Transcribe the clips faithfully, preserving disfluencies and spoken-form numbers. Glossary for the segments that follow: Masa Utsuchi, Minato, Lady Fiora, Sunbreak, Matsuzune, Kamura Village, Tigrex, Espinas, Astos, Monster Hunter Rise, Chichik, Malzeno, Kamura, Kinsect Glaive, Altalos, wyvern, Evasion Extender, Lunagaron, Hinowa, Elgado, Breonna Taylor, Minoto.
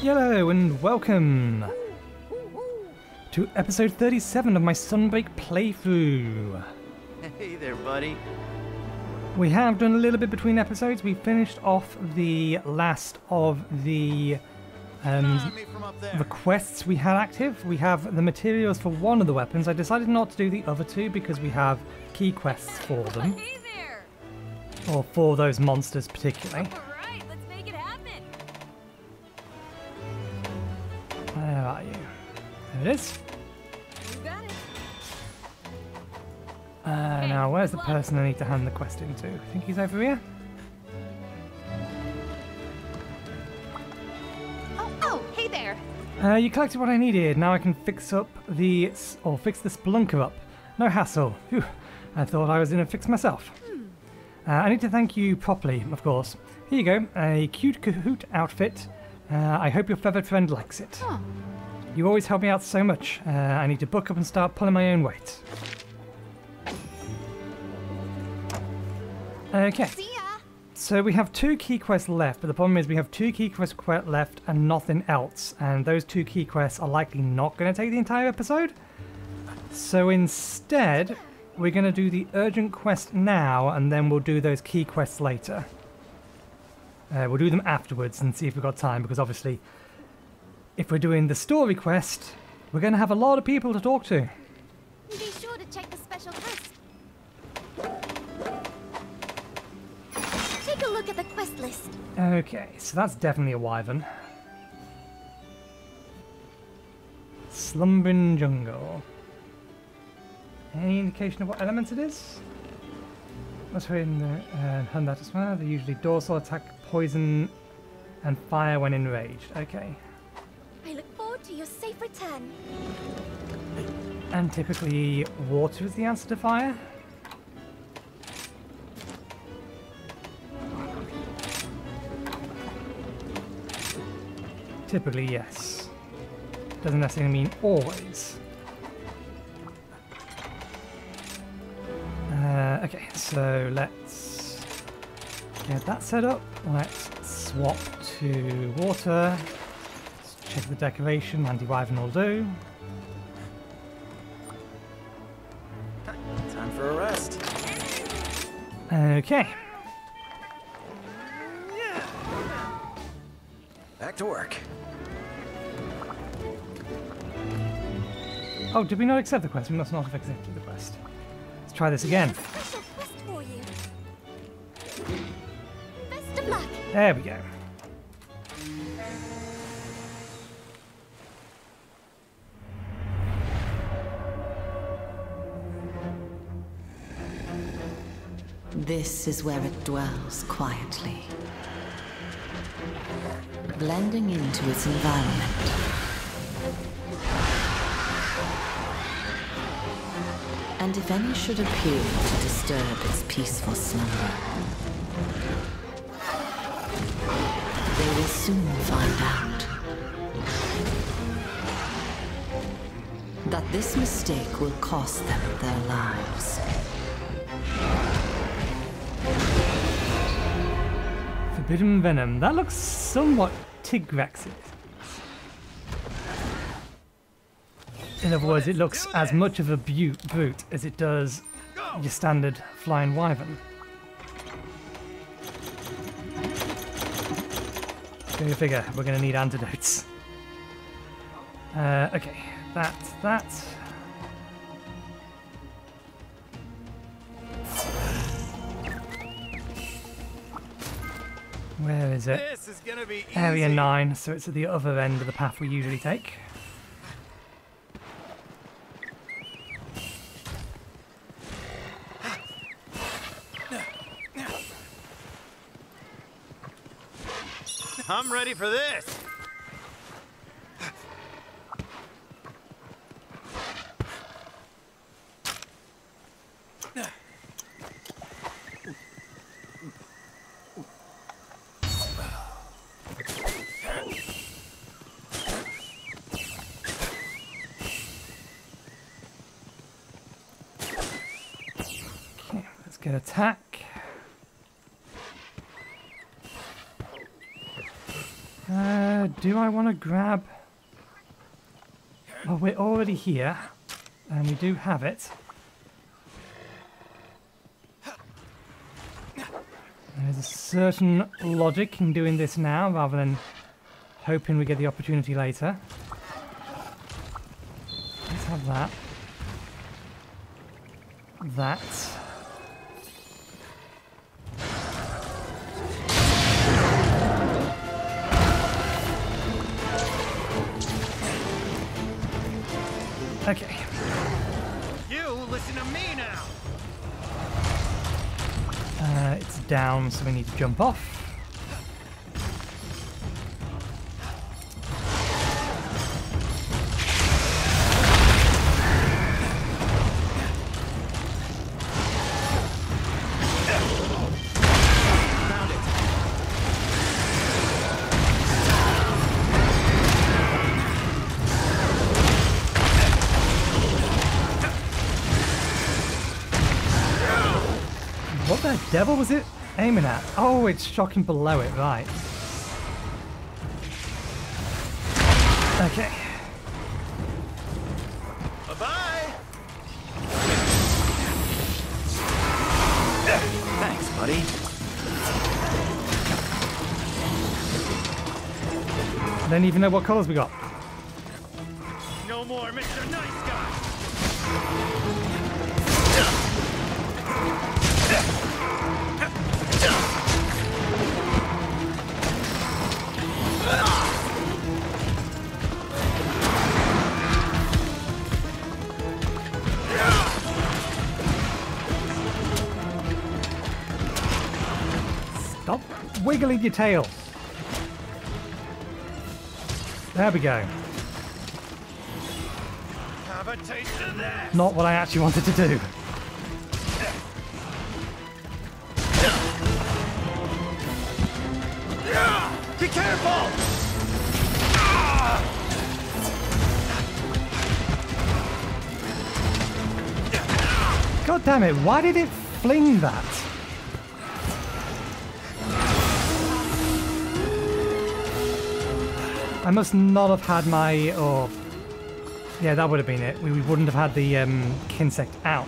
Yellow and welcome to episode thirty-seven of my Sunbreak playthrough. Hey there, buddy. We have done a little bit between episodes. We finished off the last of the um, requests we had active. We have the materials for one of the weapons. I decided not to do the other two because we have key quests for them. Hey there. Or for those monsters particularly. Where are you? There it is. You got it. Uh, okay, now, where's the person I need to hand the quest into? I think he's over here. Oh, oh, hey there. Uh, you collected what I needed. Now I can fix up the or fix the Spelunker up. No hassle. Whew. I thought I was in a fix myself. Hmm. Uh, I need to thank you properly, of course. Here you go. A cute Kahoot outfit. Uh, I hope your feathered friend likes it. Huh. You always help me out so much. Uh, I need to book up and start pulling my own weight. Okay. See ya. So we have two key quests left, but the problem is we have two key quests left and nothing else. And those two key quests are likely not going to take the entire episode. So instead, we're going to do the urgent quest now, and then we'll do those key quests later. Uh, we'll do them afterwards and see if we've got time, because obviously if we're doing the story quest, we're going to have a lot of people to talk to. Be sure to check the special quest. Take a look at the quest list. Okay, so that's definitely a wyvern. Slumbering jungle. Any indication of what element it is? Let's hurry in there and hunt that as well. They usually dorsal attack, poison and fire when enraged. Okay. I look forward to your safe return. And typically water is the answer to fire. Typically, yes. Doesn't necessarily mean always. Uh, okay, so let's get that set up. Let's swap to water. Let's check the decoration. Andy Wyvern will do. Time for a rest. Okay. Yeah. Back to work. Oh, did we not accept the quest? We must not have accepted the quest. Let's try this again. There we go. This is where it dwells quietly, blending into its environment. And if any should appear to disturb its peaceful slumber, they will soon find out that this mistake will cost them their lives. Forbidden Venom. That looks somewhat Tigrex. In other words, it looks as much of a brute as it does your standard flying wyvern. Go figure, we're going to need antidotes. Uh, okay, that, that. Where is it? This is gonna be Area easy. nine, so it's at the other end of the path we usually take. I'm ready for this. Okay, let's get attack. Uh, do I want to grab... Oh, we're already here. And we do have it. There's a certain logic in doing this now, rather than hoping we get the opportunity later. Let's have that. That. Okay. You listen to me now. Uh, it's down, so we need to jump off. What the devil was it aiming at? Oh, it's shocking below it, right. Okay. Bye-bye! Thanks, buddy. I don't even know what colours we got. No more, Mister Nice Guy! Stop wiggling your tail. There we go. Have a taste of this. Not what I actually wanted to do. Be careful! God damn it, why did it fling that? I must not have had my... Oh, yeah, that would have been it. We, we wouldn't have had the um, Kinsect out.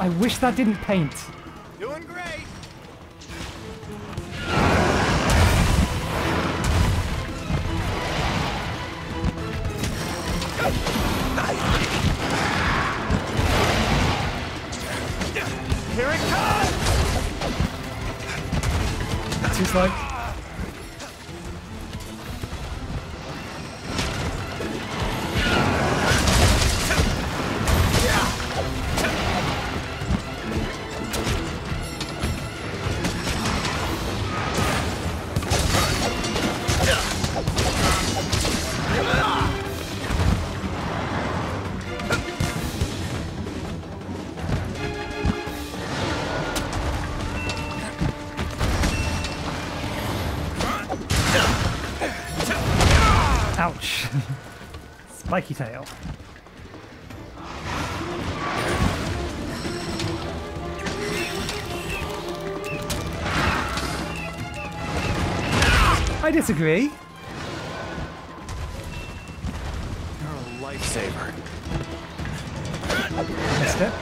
I wish that didn't paint. Doing great. Here it comes. That's just like. Ouch. Spiky tail. I disagree. You're a lifesaver. step.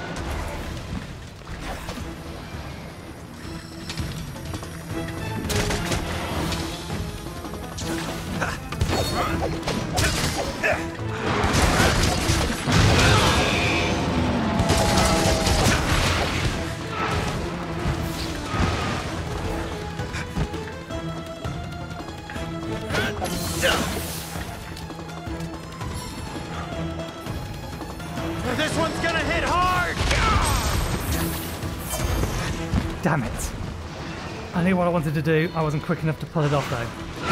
What I wanted to do, I wasn't quick enough to pull it off though.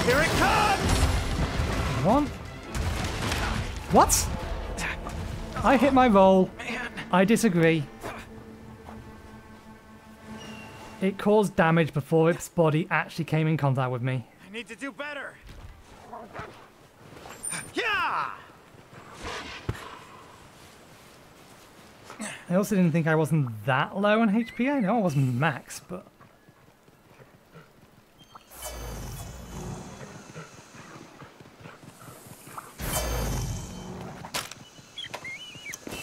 Here it comes! One. What? I hit my roll. I disagree. It caused damage before its body actually came in contact with me. I need to do better. Yeah! I also didn't think I wasn't that low on H P. I know I wasn't max, but...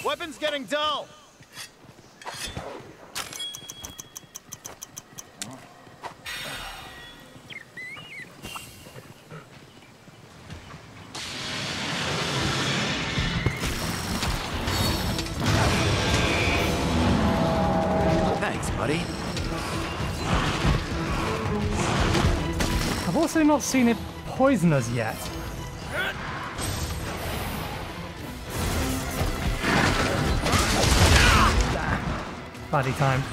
Weapon's getting dull! I've also not seen it poison us yet. Baddie time.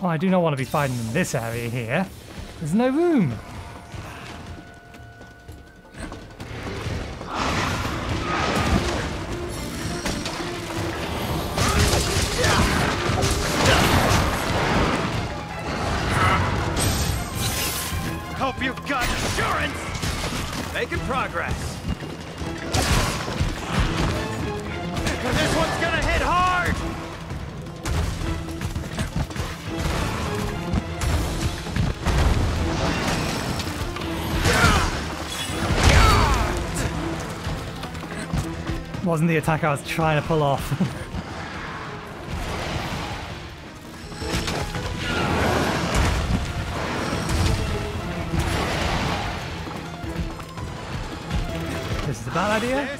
I do not want to be fighting in this area here. There's no room. Hope you've got insurance. Making progress. This one's gonna hit hard. Wasn't the attack I was trying to pull off. This is a bad idea.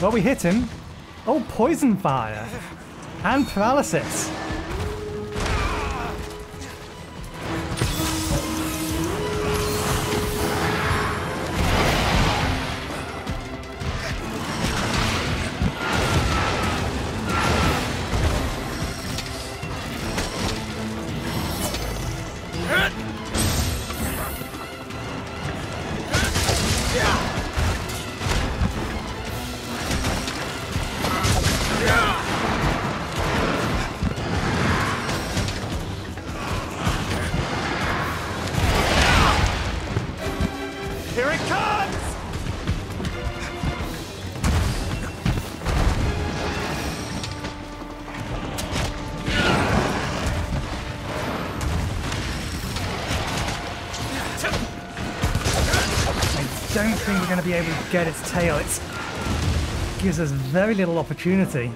Well, we hit him. Oh, poison fire. And paralysis. Be able to get its tail. It gives us very little opportunity.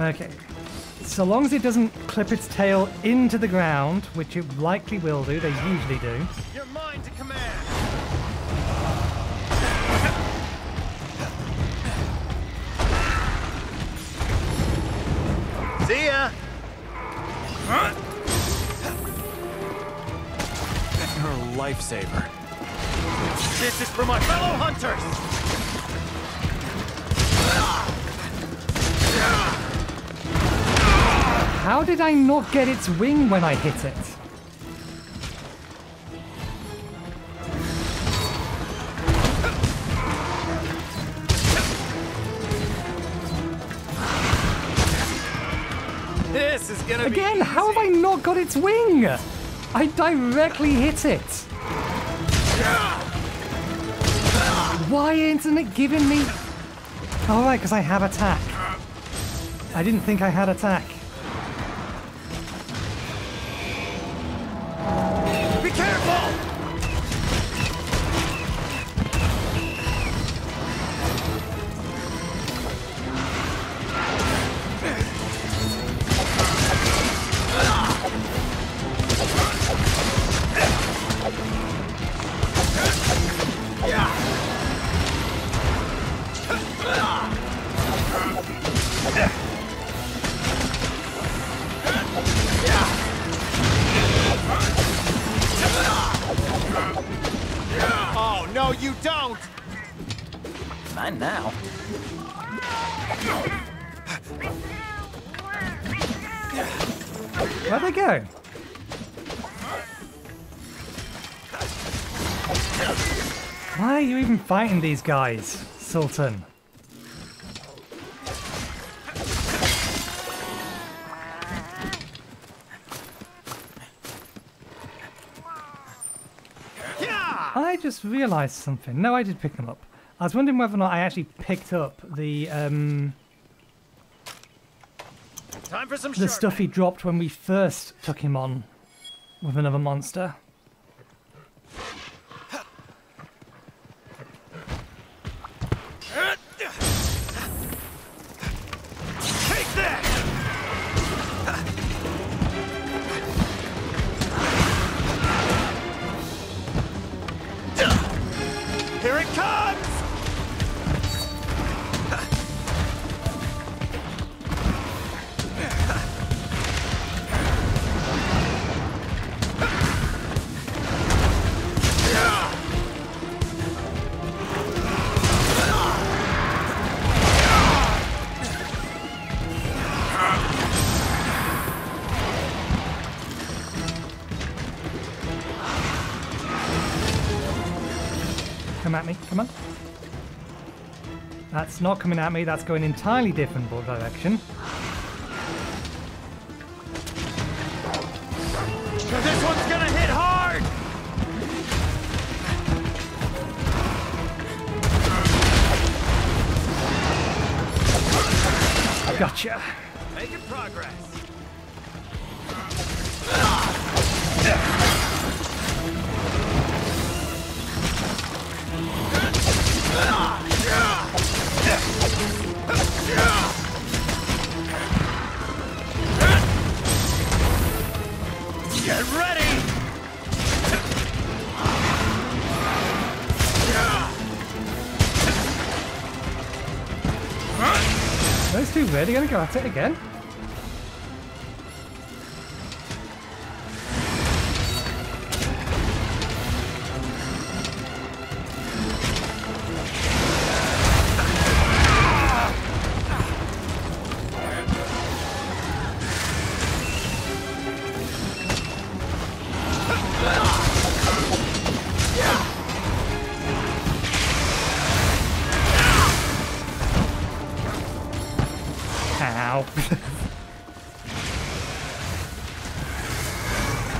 Okay, so long as it doesn't clip its tail into the ground, which it likely will do, they usually do. You're mine to command. See ya! Huh? You're a lifesaver. This is for my fellow hunters! How did I not get its wing when I hit it? Again, how have I not got its wing? I directly hit it. Why isn't it giving me... All right, because I have attack. I didn't think I had attack. Be careful! Oh, no, you don't! Mine now. Where'd they go? Why are you even fighting these guys, Sultan? I just realised something. No, I did pick them up. I was wondering whether or not I actually picked up the um, Time for some the stuff he dropped when we first took him on with another monster. That's not coming at me, that's going an entirely different direction. This one's gonna hit hard! Gotcha. Making progress. Get ready! Those two really gonna go at it again?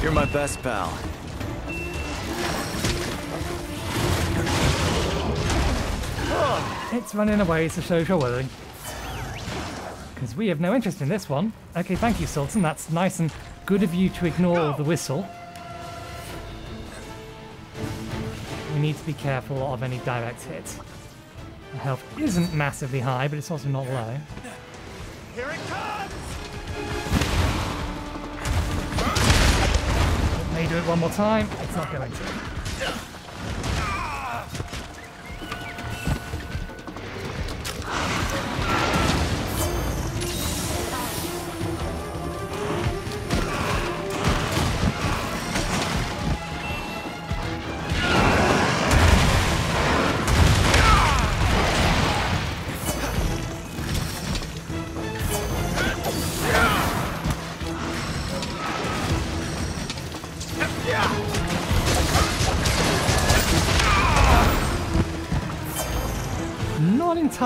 You're my best pal. It's running away to show chivalry. Because we have no interest in this one. Okay, thank you, Sultan. That's nice and good of you to ignore no. the whistle. We need to be careful of any direct hit. Our health isn't massively high, but it's also not low. Here it comes! it one more time. It's not going to.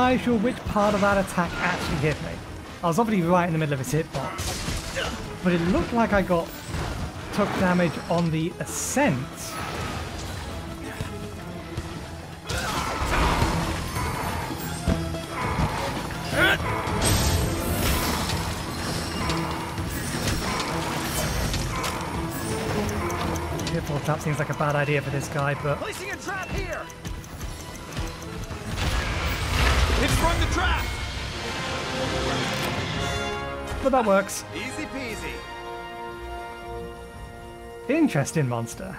I'm not sure which part of that attack actually hit me. I was obviously right in the middle of its hitbox, but it looked like I got took damage on the ascent. Hitbox tap seems like a bad idea for this guy, but placing a trap here. It's from the trap! But that works. Easy peasy. Interesting monster.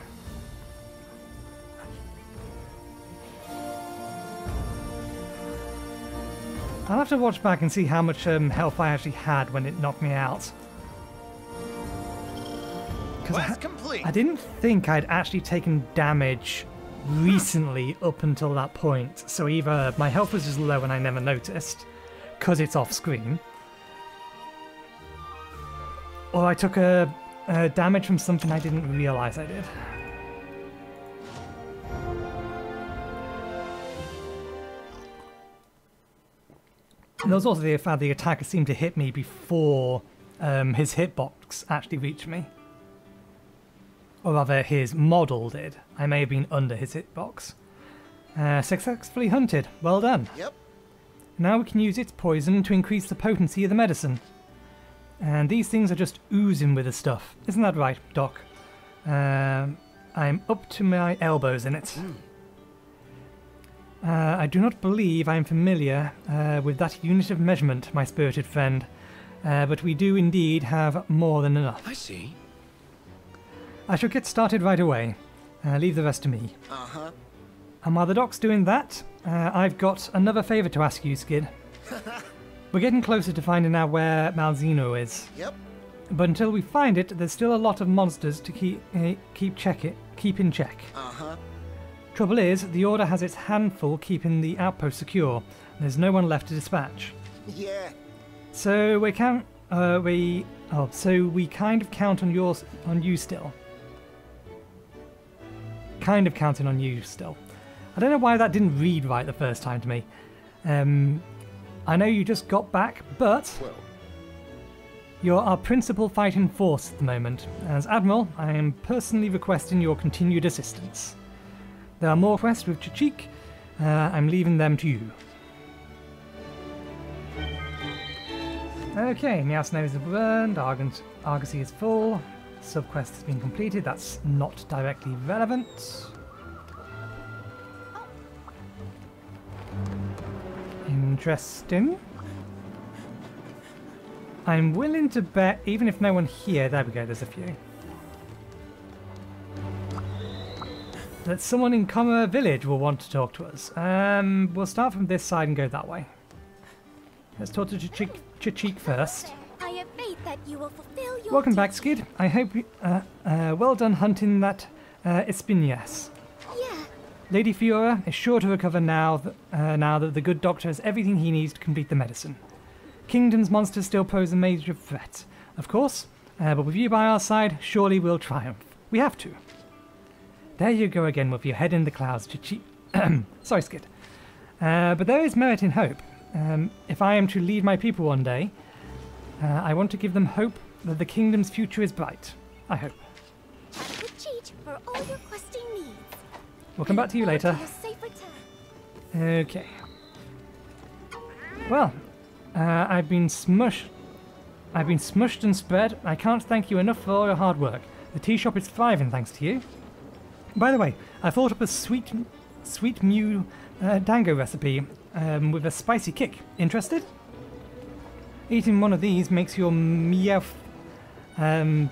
I'll have to watch back and see how much um, health I actually had when it knocked me out. Because I, complete. I didn't think I'd actually taken damage recently up until that point, so either my health was just low and I never noticed because it's off screen, or I took a, a damage from something I didn't realize I did. And there was also the fact the attacker seemed to hit me before um, his hitbox actually reached me. Or rather, his model did. I may have been under his hitbox. Uh, successfully hunted. Well done. Yep. Now we can use its poison to increase the potency of the medicine. And these things are just oozing with the stuff. Isn't that right, Doc? Um, I'm up to my elbows in it. Mm. Uh, I do not believe I am familiar uh, with that unit of measurement, my spirited friend. Uh, but we do indeed have more than enough. I see. I shall get started right away. Uh, leave the rest to me. Uh-huh. And while the doc's doing that, uh, I've got another favour to ask you, Skid. We're getting closer to finding out where Malzeno is. Yep. But until we find it, there's still a lot of monsters to keep uh, keep check it keep in check. Uh-huh. Trouble is, the Order has its handful keeping the outpost secure. And there's no one left to dispatch. Yeah. So we can uh, we oh so we kind of count on yours on you still. Kind of counting on you still. I don't know why that didn't read right the first time to me. Um, I know you just got back, but well, you're our principal fighting force at the moment. As Admiral, I am personally requesting your continued assistance. There are more quests with Chichik. Uh, I'm leaving them to you. Okay, Meow's nose is burned, Argosy is full. Subquest has been completed. That's not directly relevant. Interesting. I'm willing to bet, even if no one here, there we go, there's a few, that someone in Kamura Village will want to talk to us. Um, we'll start from this side and go that way. Let's talk to Chichik, Chichik first. That you will fulfill your Welcome duty. Back, Skid. I hope you... Uh, uh, well done hunting that uh, Espinas. Yeah. Lady Fiora is sure to recover now, th uh, now that the good doctor has everything he needs to complete the medicine. Kingdom's monsters still pose a major threat, of course, uh, but with you by our side, surely we'll triumph. We have to. There you go again with your head in the clouds, Chichi. Sorry, Skid. Uh, but there is merit in hope. Um, if I am to lead my people one day, Uh, I want to give them hope that the kingdom's future is bright. I hope. For all your questing needs. We'll come back to you later. Okay. Well, uh, I've been smushed. I've been smushed and spread. I can't thank you enough for all your hard work. The tea shop is thriving thanks to you. By the way, I thought up a sweet, sweet mew uh, dango recipe um, with a spicy kick. Interested? Eating one of these makes your meow, um,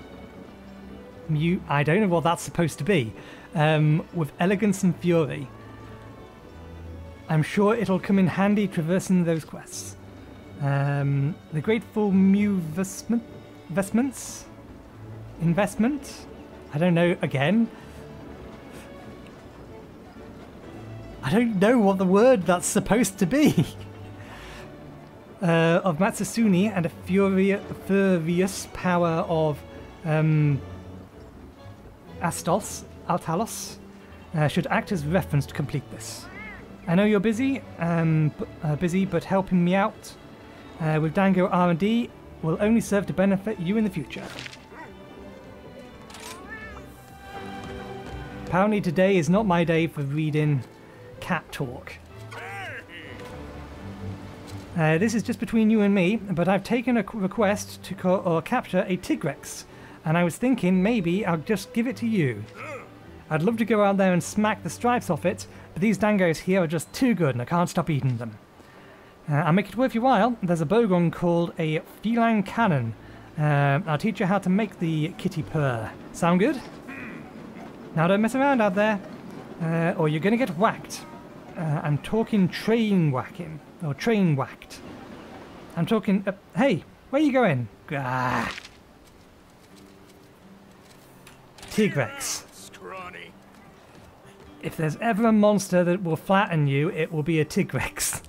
mute. I don't know what that's supposed to be. Um, with elegance and fury. I'm sure it'll come in handy traversing those quests. Um, the Grateful Mew vestment, vestments? Investment? I don't know, again. I don't know what the word that's supposed to be. Uh, of Matsuzune and a furia, furious power of um, Astos, Altalos, uh, should act as reference to complete this. I know you're busy, um, uh, busy, but helping me out uh, with Dango R and D will only serve to benefit you in the future. Apparently today is not my day for reading cat talk. Uh, this is just between you and me, but I've taken a request to co or capture a Tigrex, and I was thinking maybe I'll just give it to you. I'd love to go out there and smack the stripes off it, but these dangos here are just too good and I can't stop eating them. Uh, I'll make it worth your while. There's a bowgun called a feline cannon. Uh, I'll teach you how to make the kitty purr. Sound good? Now don't mess around out there, uh, or you're going to get whacked. Uh, I'm talking train whacking, or train whacked. I'm talking... Uh, hey, where are you going? Ah. Tigrex. If there's ever a monster that will flatten you, it will be a Tigrex.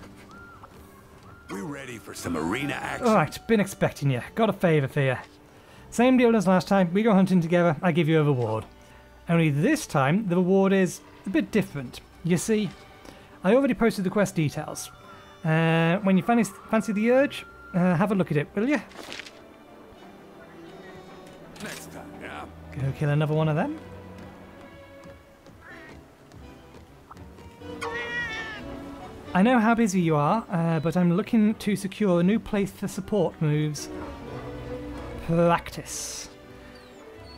We're ready for some arena action. Alright, been expecting you. Got a favour for you. Same deal as last time. We go hunting together. I give you a reward. Only this time, the reward is a bit different. You see, I already posted the quest details. Uh, when you fancy, fancy the urge, uh, have a look at it, will you? Next time, yeah. Go kill another one of them. I know how busy you are, uh, but I'm looking to secure a new place for support moves. Practice.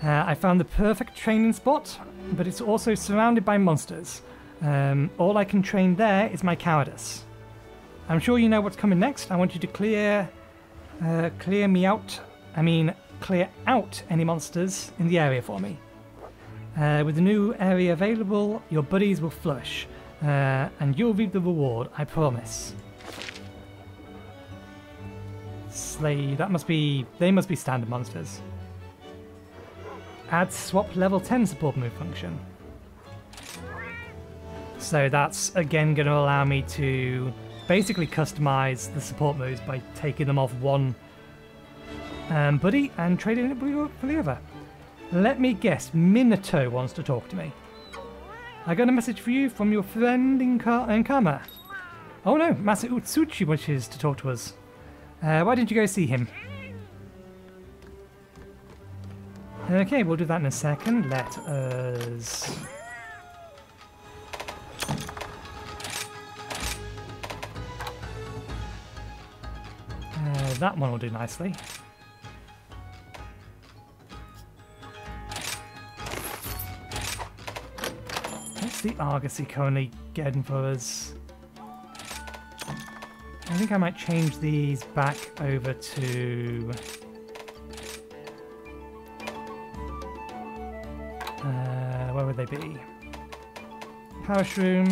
Uh, I found the perfect training spot, but it's also surrounded by monsters. Um, all I can train there is my cowardice. I'm sure you know what's coming next. I want you to clear, uh, clear me out. I mean, clear out any monsters in the area for me. Uh, with the new area available, your buddies will flourish. Uh, and you'll reap the reward, I promise. Slay, that must be... They must be standard monsters. Add swap level ten support move function. So that's, again, going to allow me to basically customize the support moves by taking them off one um, buddy and trading it for the other. Let me guess, Minoto wants to talk to me. I got a message for you from your friend in Kama. Oh no, Masa Utsuchi wishes to talk to us. Uh, why didn't you go see him? Okay, we'll do that in a second. Let us... Uh, that one will do nicely. The Argosy currently getting for us. I think I might change these back over to uh, where would they be? Parish room.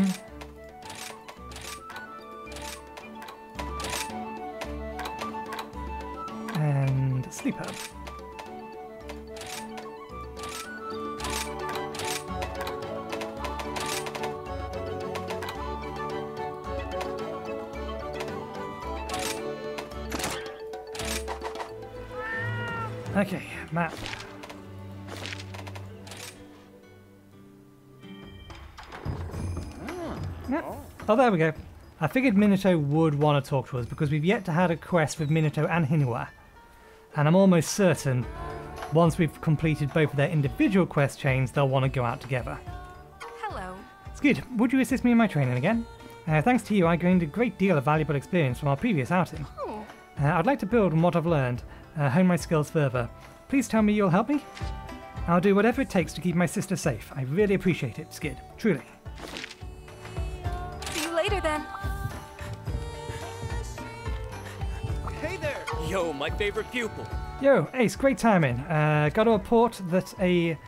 And sleeper. Okay, map. Yeah. Oh, there we go. I figured Minato would want to talk to us because we've yet to have a quest with Minato and Hinowa. And I'm almost certain once we've completed both of their individual quest chains, they'll want to go out together. Hello. It's good. Would you assist me in my training again? Uh, thanks to you, I gained a great deal of valuable experience from our previous outing. Oh. Uh, I'd like to build on what I've learned. Uh, hone my skills further. Please tell me you'll help me. I'll do whatever it takes to keep my sister safe. I really appreciate it, Skid. Truly. See you later, then. Hey there! Yo, my favorite pupil. Yo, Ace, great timing. Uh, got a report that a, a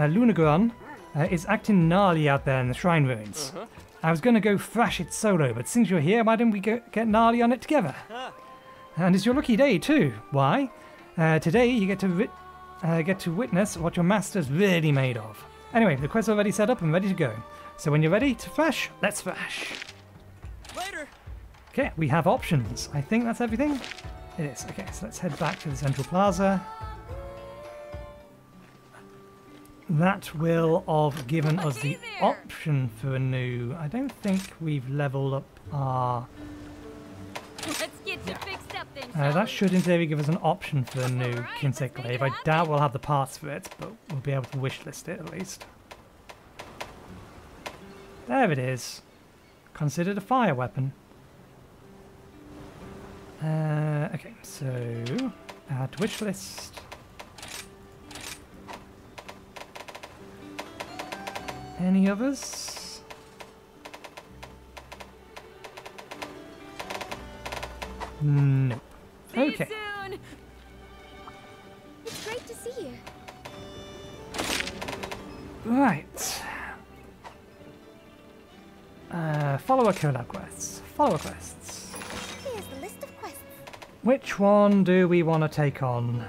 Lunagaron uh, is acting gnarly out there in the shrine ruins. Uh-huh. I was going to go thrash it solo, but since you're here, why don't we go get gnarly on it together? Uh-huh. And it's your lucky day too. Why? Uh, today you get to ri uh, get to witness what your master's really made of. Anyway, the quest's already set up and ready to go. So when you're ready to thrash, let's thrash. Later. Okay, we have options. I think that's everything. It is. Okay, so let's head back to the central plaza. That will have given us the option for a new... I don't think we've leveled up our... Let's get you fixed up then, uh, that should in theory give us an option for a new right, Kinsect Glaive. I doubt we'll have the parts for it, but we'll be able to wishlist it at least. There it is. Considered a fire weapon. Uh, okay, so add wish list. Any others? Nope. See okay. You soon. It's great to see you. Right. Uh, follower collab quests. Follower quests. Which one do we want to take on?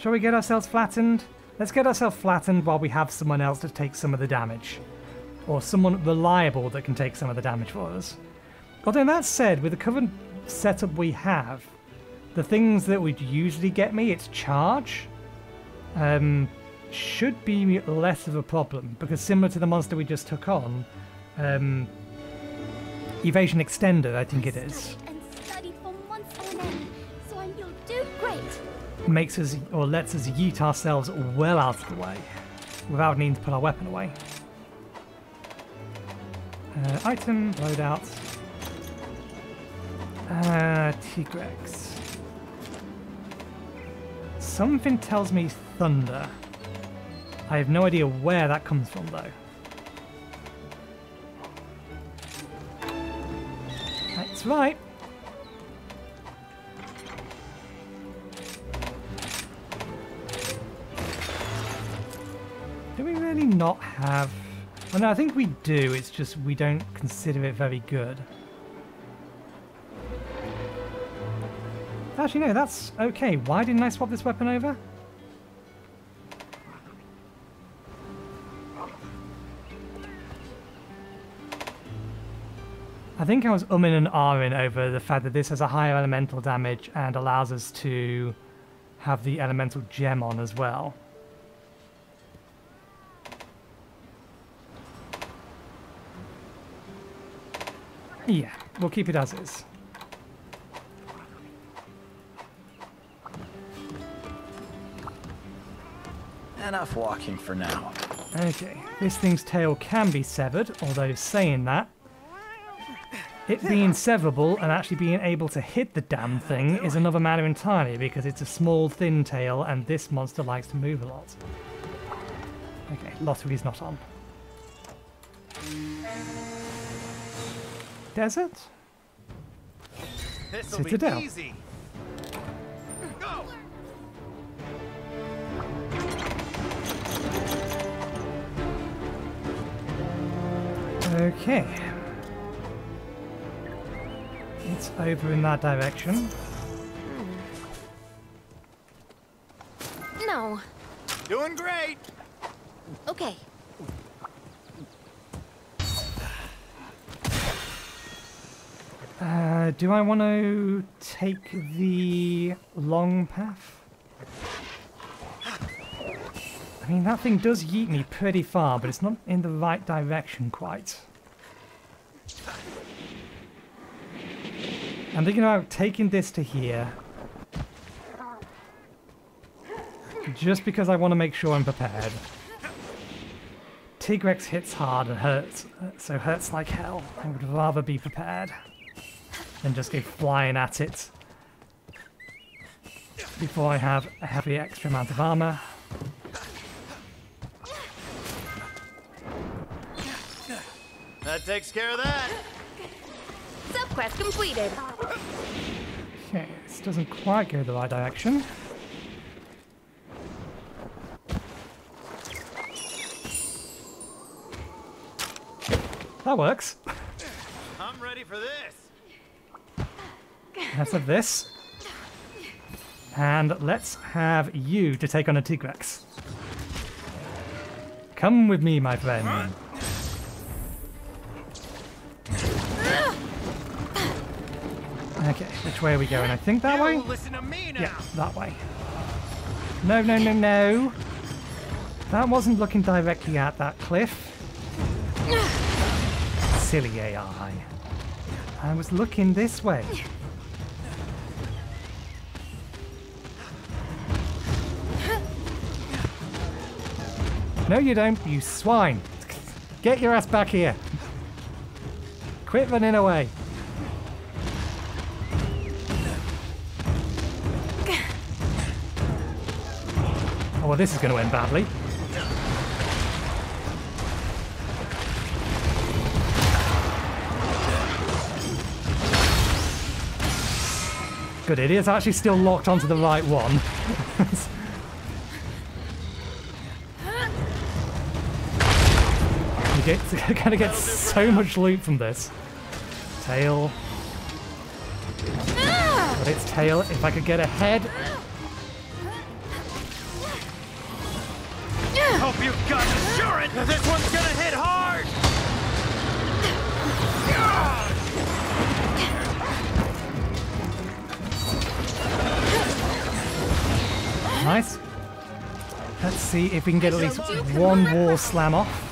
Shall we get ourselves flattened? Let's get ourselves flattened while we have someone else to take some of the damage. Or someone reliable that can take some of the damage for us. Although that said, with the current setup we have, the things that would usually get me, it's charge, um, should be less of a problem. Because similar to the monster we just took on, um, Evasion Extender, I think it is. Makes us or lets us yeet ourselves well out of the way without needing to put our weapon away. Uh, item loadout. Uh, Tigrex. Something tells me thunder. I have no idea where that comes from though. That's right. Do we really not have... Well, no, I think we do, it's just we don't consider it very good. Actually, no, that's okay. Why didn't I swap this weapon over? I think I was umming and ahhing over the fact that this has a higher elemental damage and allows us to have the elemental gem on as well. Yeah, we'll keep it as is. Enough walking for now. Okay, this thing's tail can be severed, although saying that, it being severable and actually being able to hit the damn thing is another matter entirely because it's a small, thin tail and this monster likes to move a lot. Okay, lottery's not on. Desert? This'll be easy. Go. Okay. It's over in that direction. No. Doing great. Okay. Uh, do I want to take the long path? I mean, that thing does yeet me pretty far, but it's not in the right direction quite. I'm thinking about taking this to here. Just because I want to make sure I'm prepared. Tigrex hits hard and hurts, so hurts like hell. I would rather be prepared. And just go flying at it before I have a heavy extra amount of armor. That takes care of that. Subquest completed. Okay, This doesn't quite go the right direction. That works. I'm ready for this. Let's have this. And let's have you to take on a Tigrex. Come with me, my friend. Okay, which way are we going? I think that way? Listen to me now. Yeah, that way. No, no, no, no. That wasn't looking directly at that cliff. Silly A I. I was looking this way. No, you don't, you swine. Get your ass back here. Quit running away. Oh, well, this is going to end badly. Good, it is actually still locked onto the right one. You're gonna get so much loot from this. Tail. But its tail, if I could get a head. Hope you've got insurance! This one's gonna hit hard! Nice. Let's see if we can get at least one wall slam off.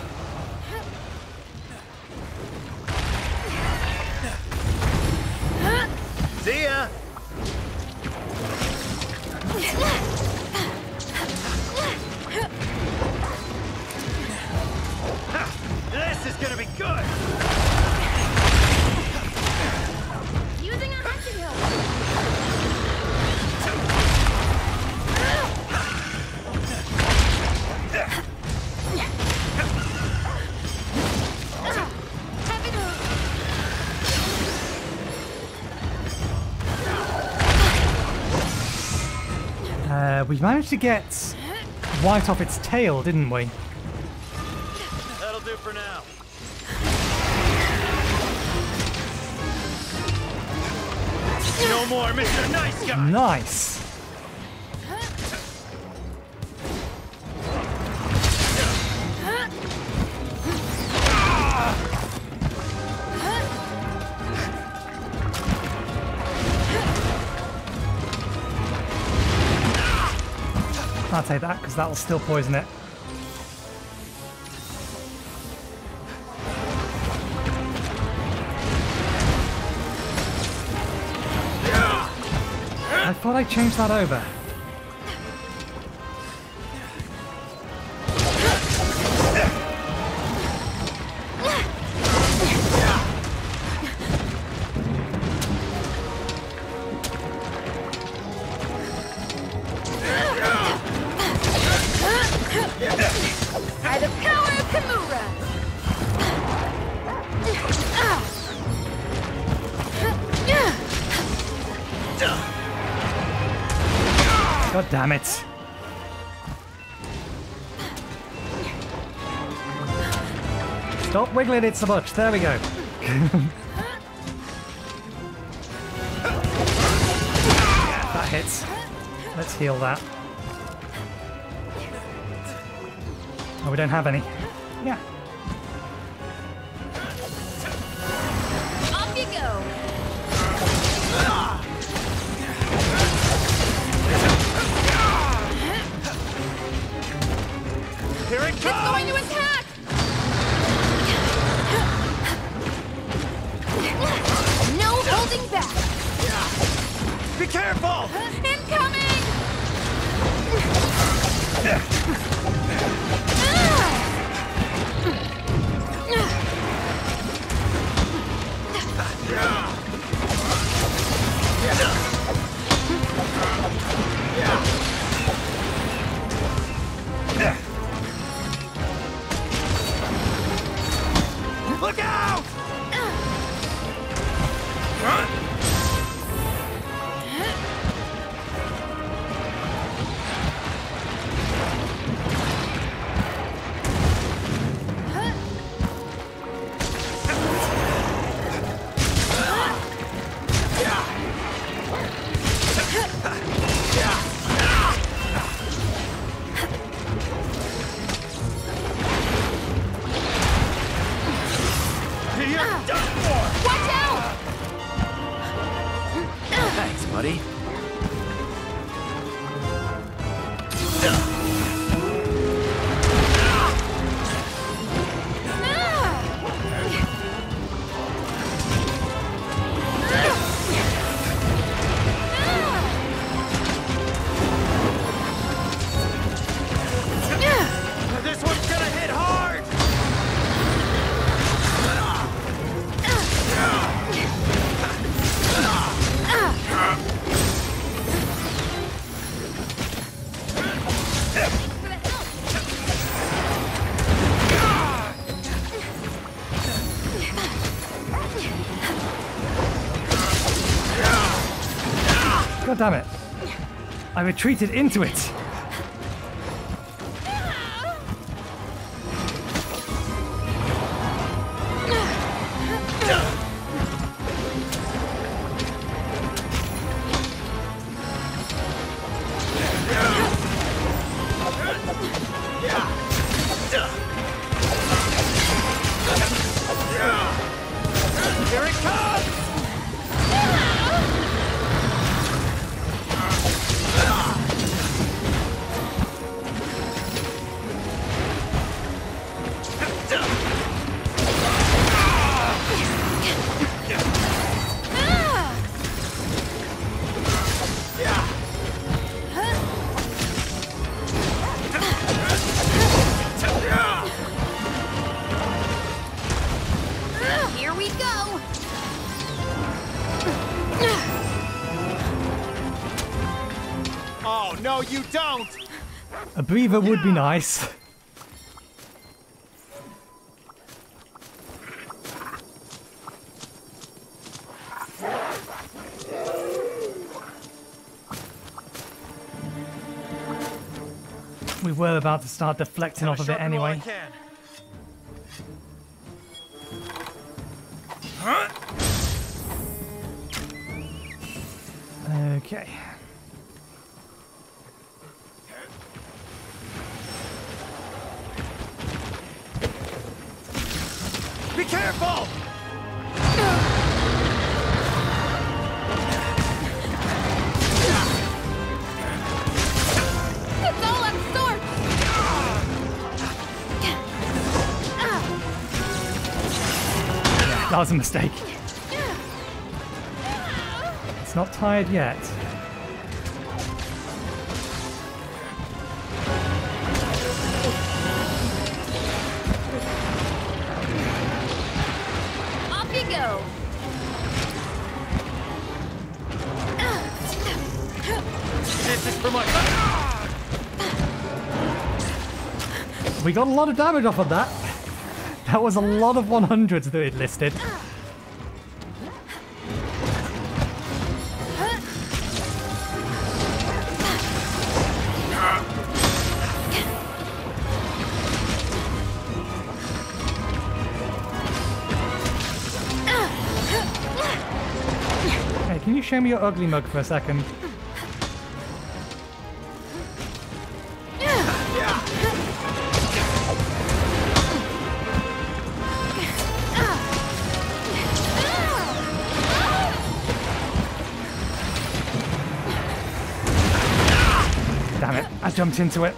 We managed to get white off its tail, didn't we? That'll do for now. No more, Mister Nice Guy. Nice. I'll take that, because that'll still poison it. I thought I changed that over. Damn it. Stop wiggling it so much. There we go. That hits. Let's heal that. Oh, we don't have any. Yeah. Off you go. Here it comes! It's going to attack! No holding back! Be careful! Incoming! Look out! Huh? God damn it. I retreated into it. You don't. A breather would be nice. We were about to start deflecting off of it anyway. Okay. Be careful! That was a mistake. It's not tired yet. We got a lot of damage off of that. That was a lot of one hundreds that it listed. Hey, can you show me your ugly mug for a second? Jumped into it.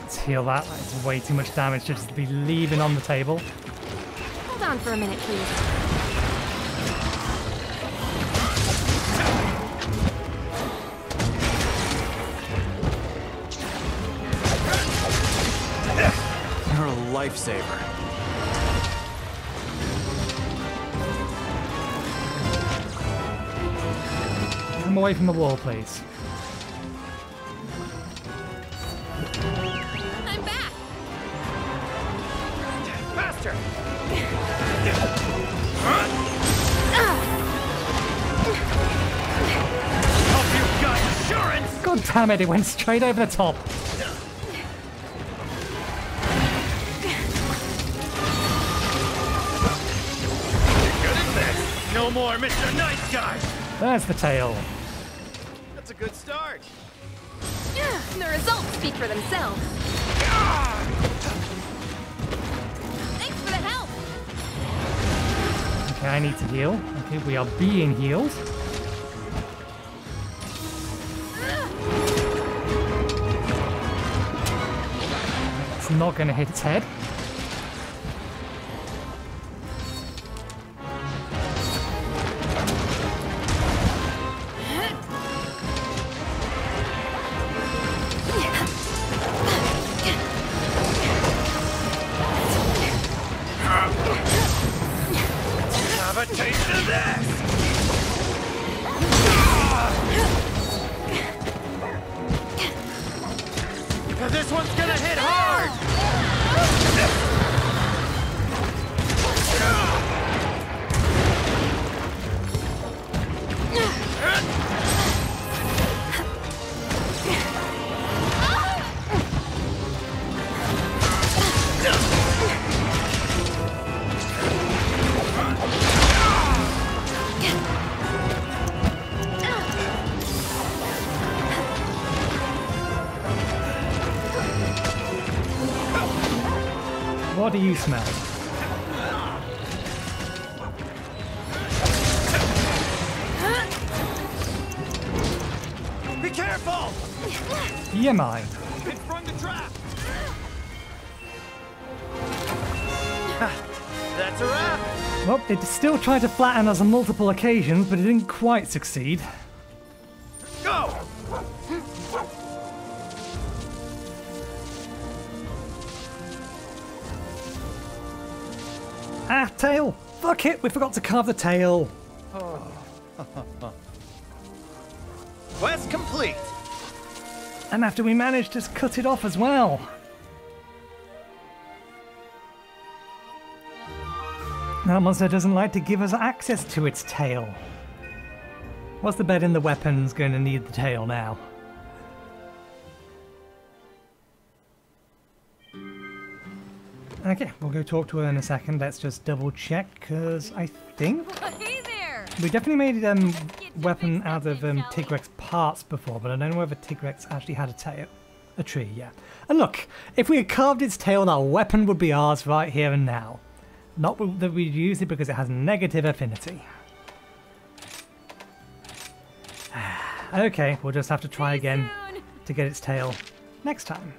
Let's heal that. That is way too much damage just to be leaving on the table. Hold on for a minute, please. You're a lifesaver. Come away from the wall, please. God damn it, it went straight over the top. No more Mister Nice Guy. There's the tail. That's a good start. The results speak for themselves. Thanks for the help. Okay, I need to heal. Okay, we are being healed. Not going to hit its head. Have a taste of that! This one's gonna hit hard! What do you smell? Be careful! Yeah, mine. It's from the trap. That's a wrap. Well, it still tried to flatten us on multiple occasions, but it didn't quite succeed. Go! Ah, tail! Fuck it, we forgot to carve the tail. Quest complete. And after we managed to cut it off as well. That monster doesn't like to give us access to its tail. What's the bed in the weapon's going to need the tail now? Okay, we'll go talk to her in a second. Let's just double check, because I think... Well, hey there. We definitely made a um, weapon out of um, Tigrex parts before, but I don't know whether Tigrex actually had a tail. A tree, yeah. And look, if we had carved its tail, our weapon would be ours right here and now. Not that we'd use it because it has negative affinity. Okay, we'll just have to try again to get its tail next time.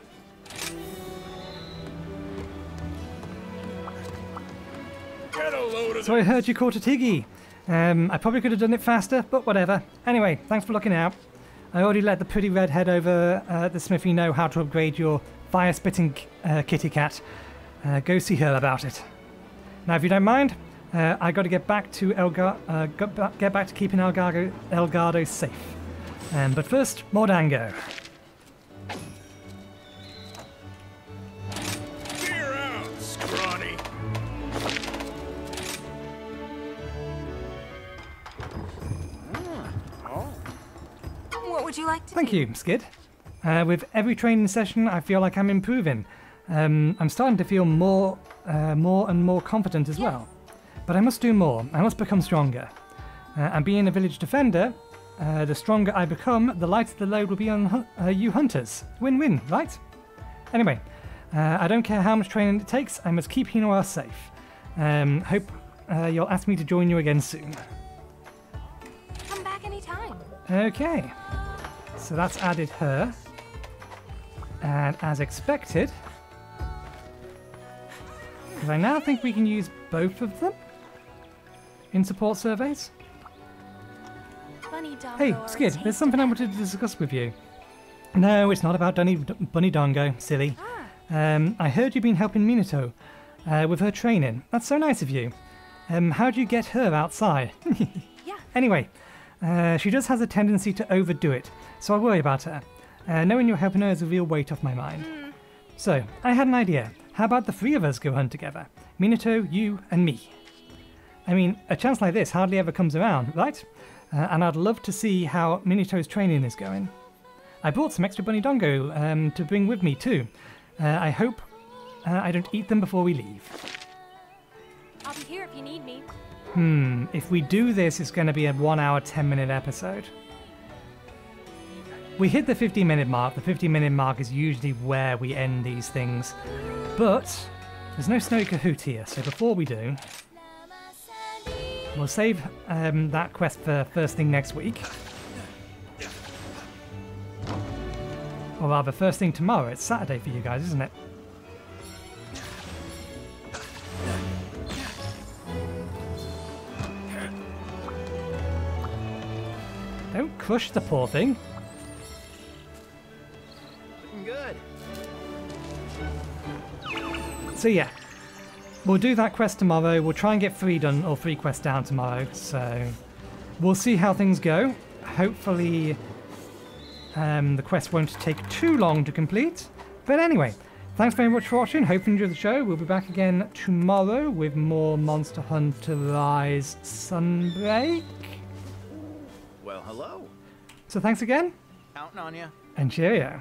So I heard you caught a Tiggy. Um, I probably could have done it faster, but whatever. Anyway, thanks for looking out. I already let the pretty redhead over uh, the smithy know how to upgrade your fire-spitting uh, kitty cat. Uh, go see her about it. Now, if you don't mind, uh, I got to get back to Elga uh, get back to keeping Elgado, Elgado safe. Um, but first, more dango. Clear out, scrawny. What would you like to? Thank do? you, Skid. Uh, with every training session, I feel like I'm improving. Um, I'm starting to feel more. Uh, more and more confident as yes. well. But I must do more. I must become stronger. Uh, and being a village defender, uh, the stronger I become, the lighter the load will be on hu uh, you hunters. Win-win, right? Anyway, uh, I don't care how much training it takes, I must keep Hinowa safe. Um, hope uh, you'll ask me to join you again soon. Come back anytime. Okay. So that's added her. And as expected... I now think we can use both of them in support surveys. Bunny Dongo, hey, Skid, there's something I wanted to discuss with you. No, it's not about Dunny, Bunny Dongo, silly. Ah. Um, I heard you've been helping Minoto uh, with her training. That's so nice of you. Um, how do you get her outside? yeah. Anyway, uh, she just has a tendency to overdo it, so I worry about her. Uh, knowing you're helping her is a real weight off my mind. Mm. So, I had an idea. How about the three of us go hunt together? Minato, you, and me. I mean, a chance like this hardly ever comes around, right? Uh, and I'd love to see how Minato's training is going. I brought some extra bunny dongo um, to bring with me too. Uh, I hope uh, I don't eat them before we leave. I'll be here if you need me. Hmm, if we do this, it's going to be a one hour, ten minute episode. We hit the fifteen minute mark. The fifteen minute mark is usually where we end these things. But there's no snow cahoot here, so before we do, we'll save um, that quest for first thing next week. Or rather, first thing tomorrow. It's Saturday for you guys, isn't it? Don't crush the poor thing. So yeah, we'll do that quest tomorrow. We'll try and get three done, or three quests down tomorrow. So we'll see how things go. Hopefully um, the quest won't take too long to complete. But anyway, thanks very much for watching. Hope you enjoyed the show. We'll be back again tomorrow with more Monster Hunter Rise Sunbreak. Well, hello. So thanks again. Counting on you. And cheerio.